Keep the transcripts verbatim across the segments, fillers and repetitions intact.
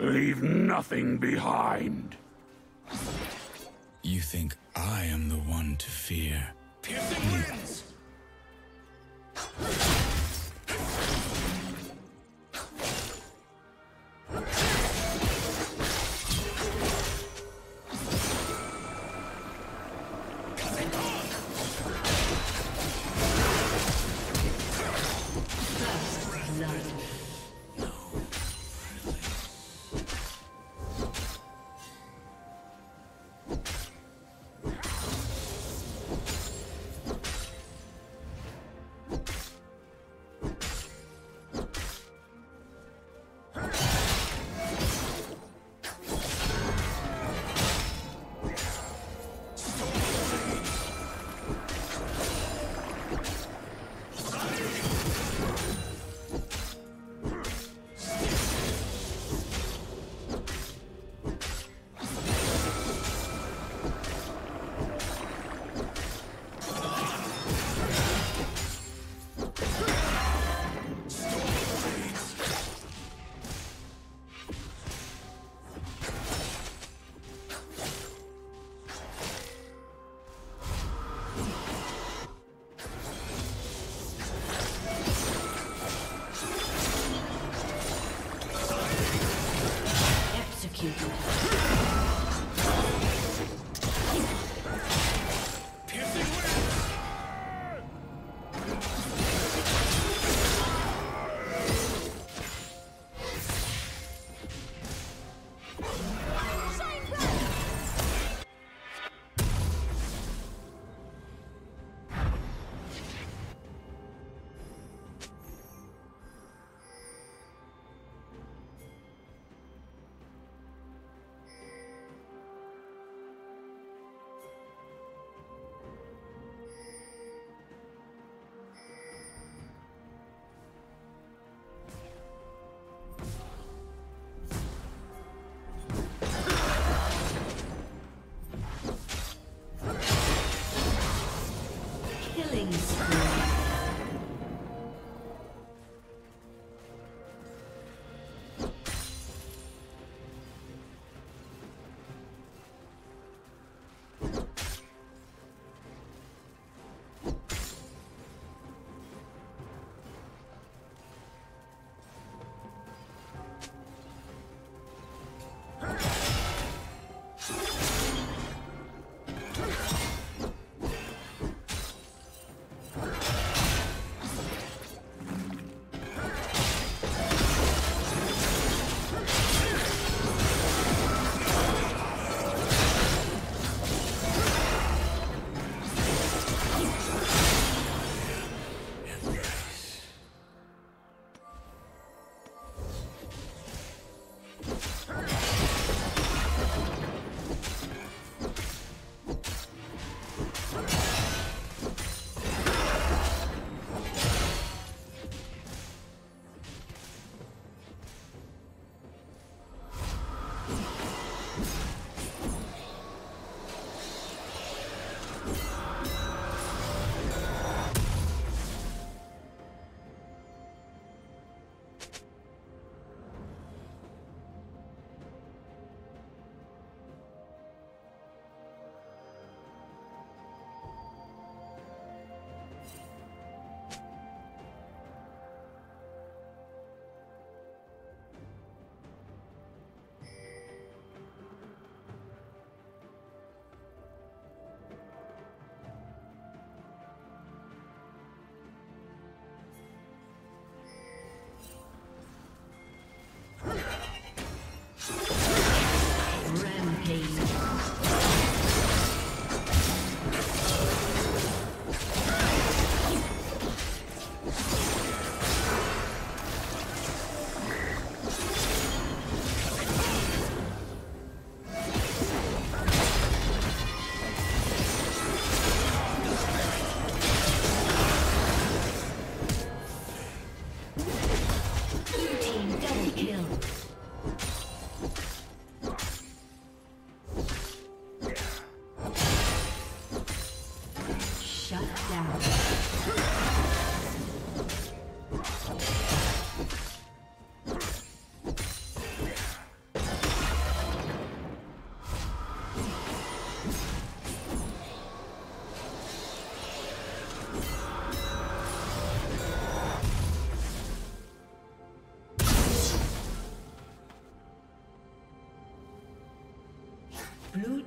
Leave nothing behind. You think I am the one to fear? Piercing winds! Blue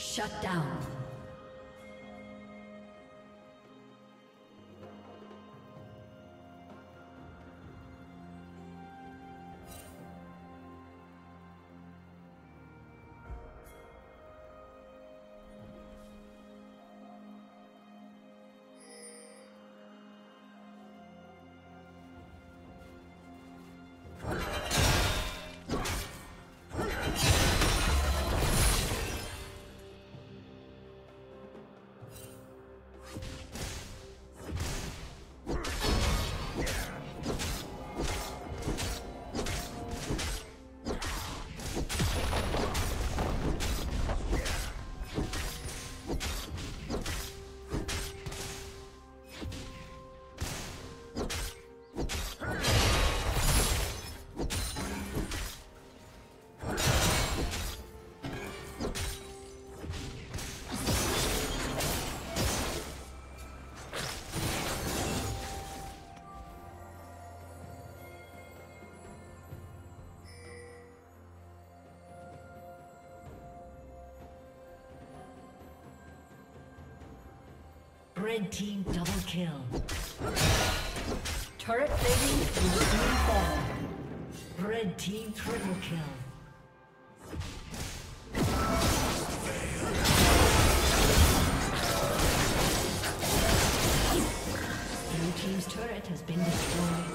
Shut down. Red team double kill. Turret plating will soon fall. Red team triple kill. Blue team's turret has been destroyed.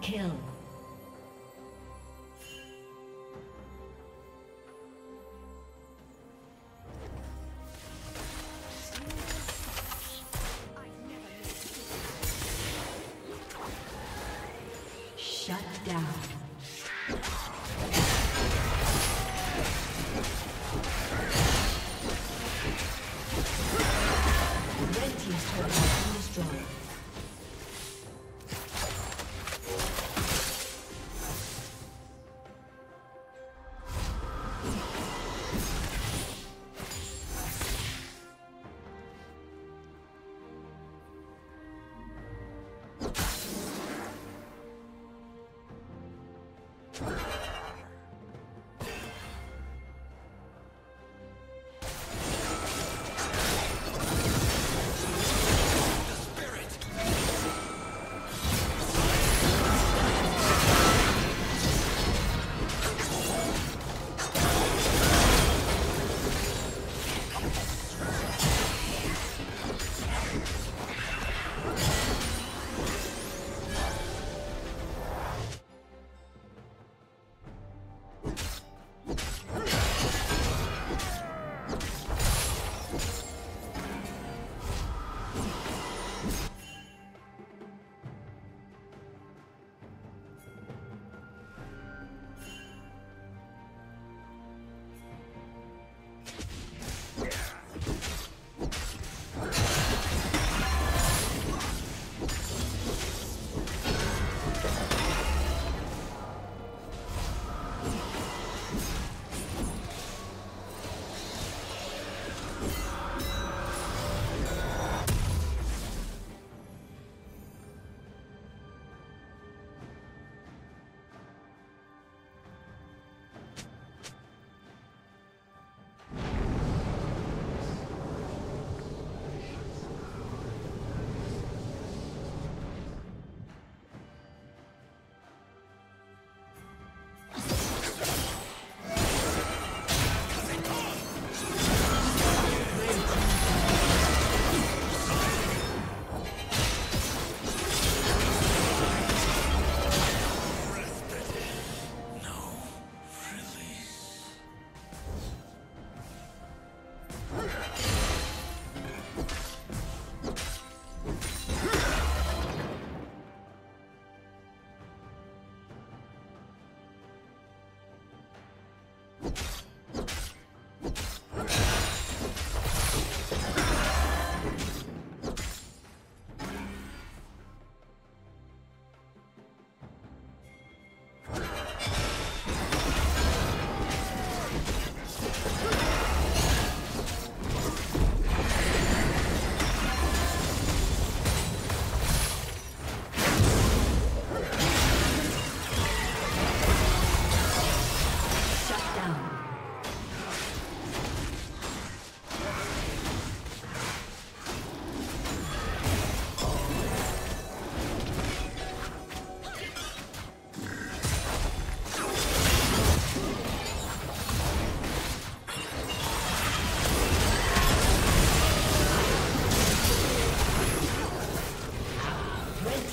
Kill. Shut down. Red team's turret has been destroyed.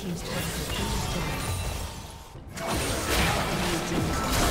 team's turret has been destroyed. Blue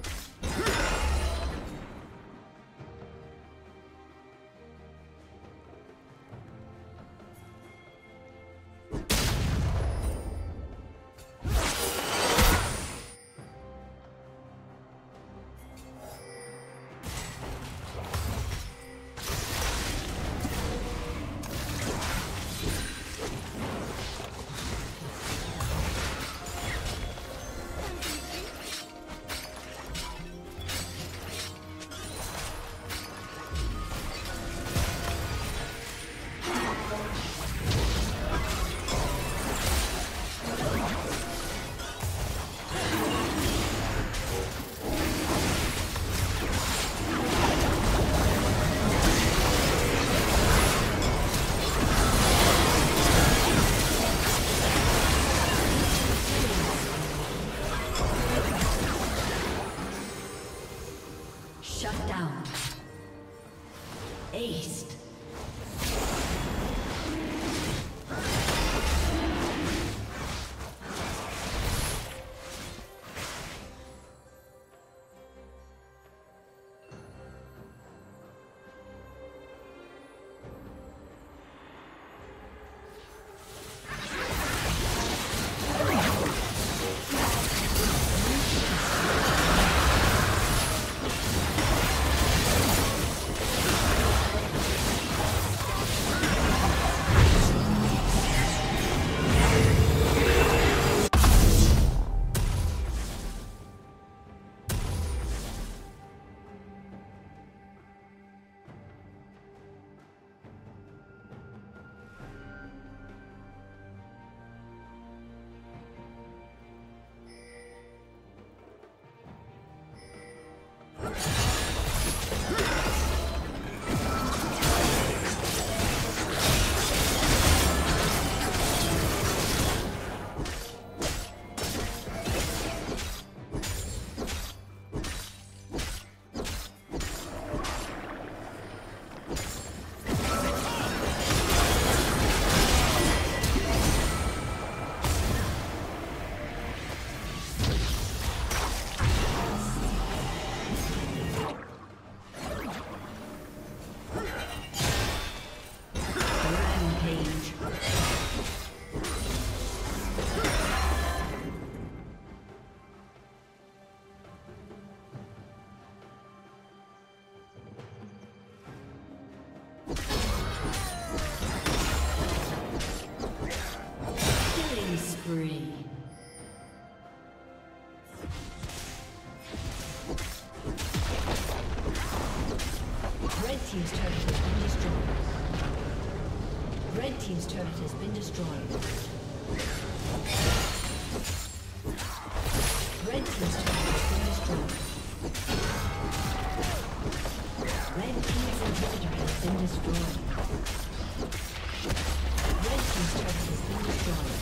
Red team's turret has been destroyed. Team's turret has been destroyed. Red team's turret has been destroyed. Red team's turret has been destroyed. Red team's inhibitor has been destroyed. Red team's turret has been destroyed.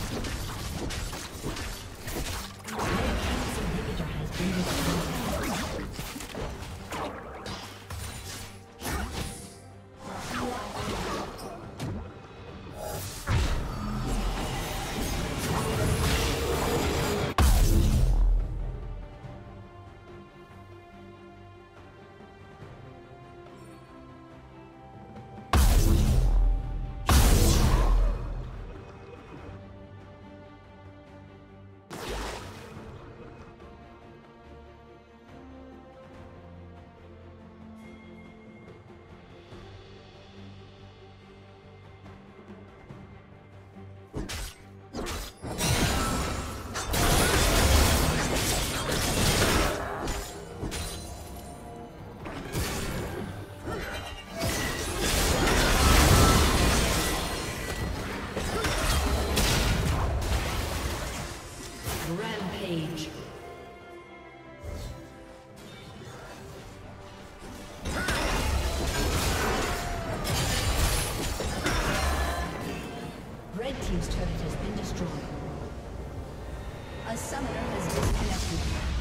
Red team's inhibitor has been destroyed. team's turret has been destroyed. A summoner has disconnected.